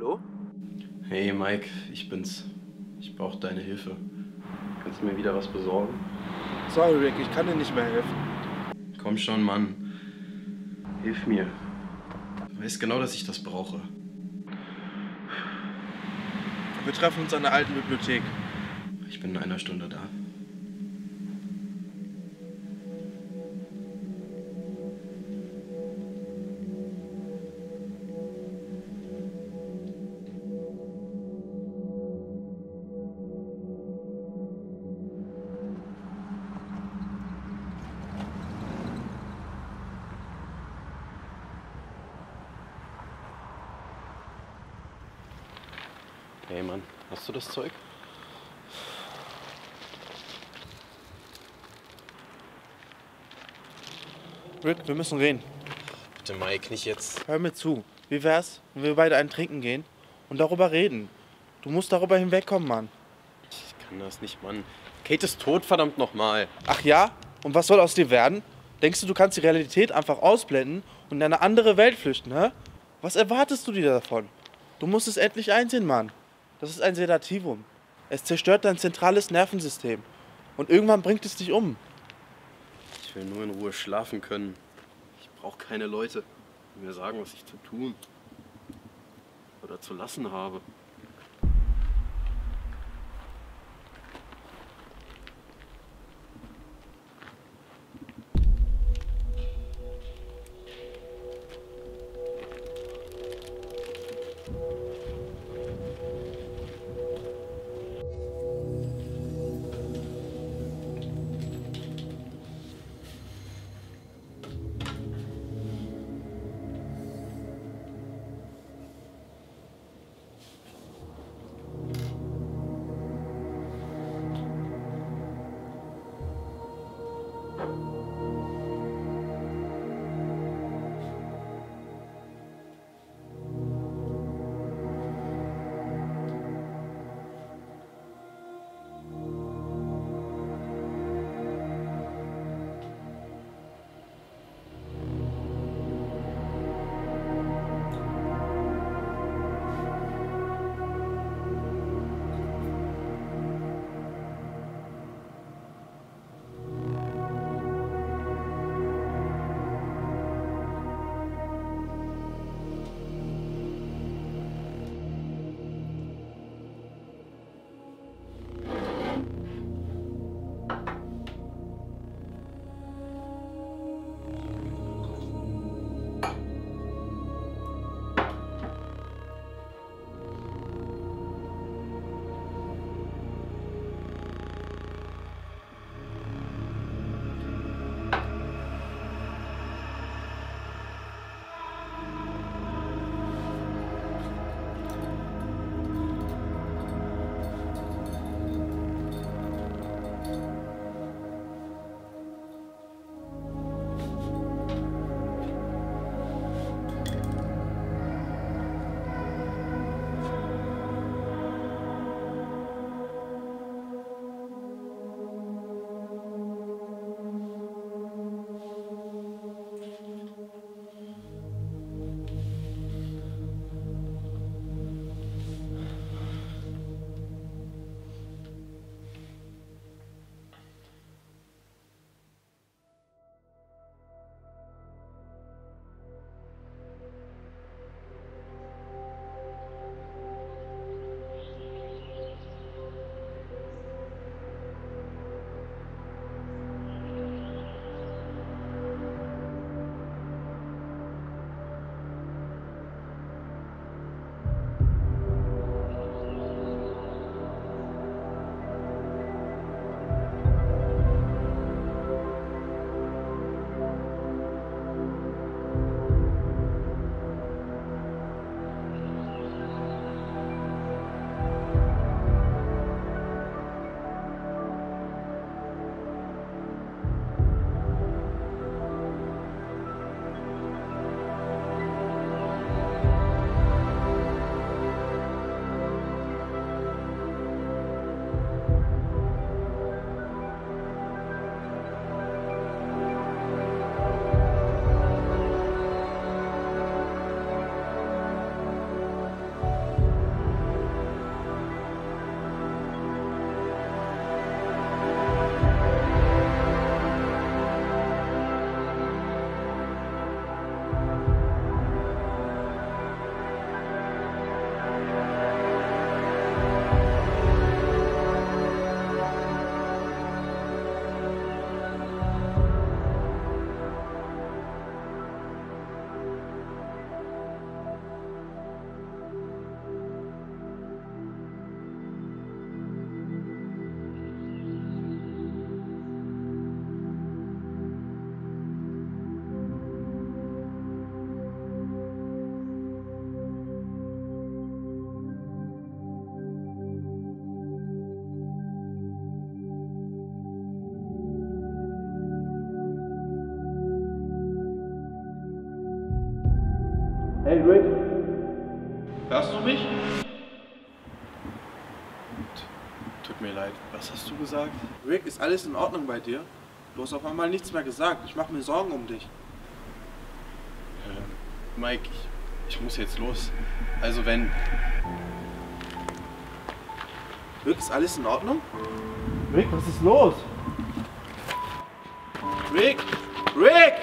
Hallo? Hey Mike, ich bin's. Ich brauche deine Hilfe. Kannst du mir wieder was besorgen? Sorry Rick, ich kann dir nicht mehr helfen. Komm schon, Mann. Hilf mir. Du weißt genau, dass ich das brauche. Wir treffen uns an der alten Bibliothek. Ich bin in einer Stunde da. Hey Mann, hast du das Zeug? Rick, wir müssen reden. Bitte Mike, nicht jetzt. Hör mir zu. Wie wär's, wenn wir beide einen trinken gehen und darüber reden? Du musst darüber hinwegkommen, Mann. Ich kann das nicht, Mann. Kate ist tot, verdammt nochmal. Ach ja? Und was soll aus dir werden? Denkst du, du kannst die Realität einfach ausblenden und in eine andere Welt flüchten, hä? Was erwartest du dir davon? Du musst es endlich einsehen, Mann. Das ist ein Sedativum. Es zerstört dein zentrales Nervensystem. Und irgendwann bringt es dich um. Ich will nur in Ruhe schlafen können. Ich brauche keine Leute, die mir sagen, was ich zu tun oder zu lassen habe. Hey Rick, hörst du mich? Tut mir leid, was hast du gesagt? Rick, ist alles in Ordnung bei dir? Du hast auf einmal nichts mehr gesagt, ich mache mir Sorgen um dich. Mike, ich muss jetzt los. Also wenn... Rick, ist alles in Ordnung? Rick, was ist los? Rick! Rick!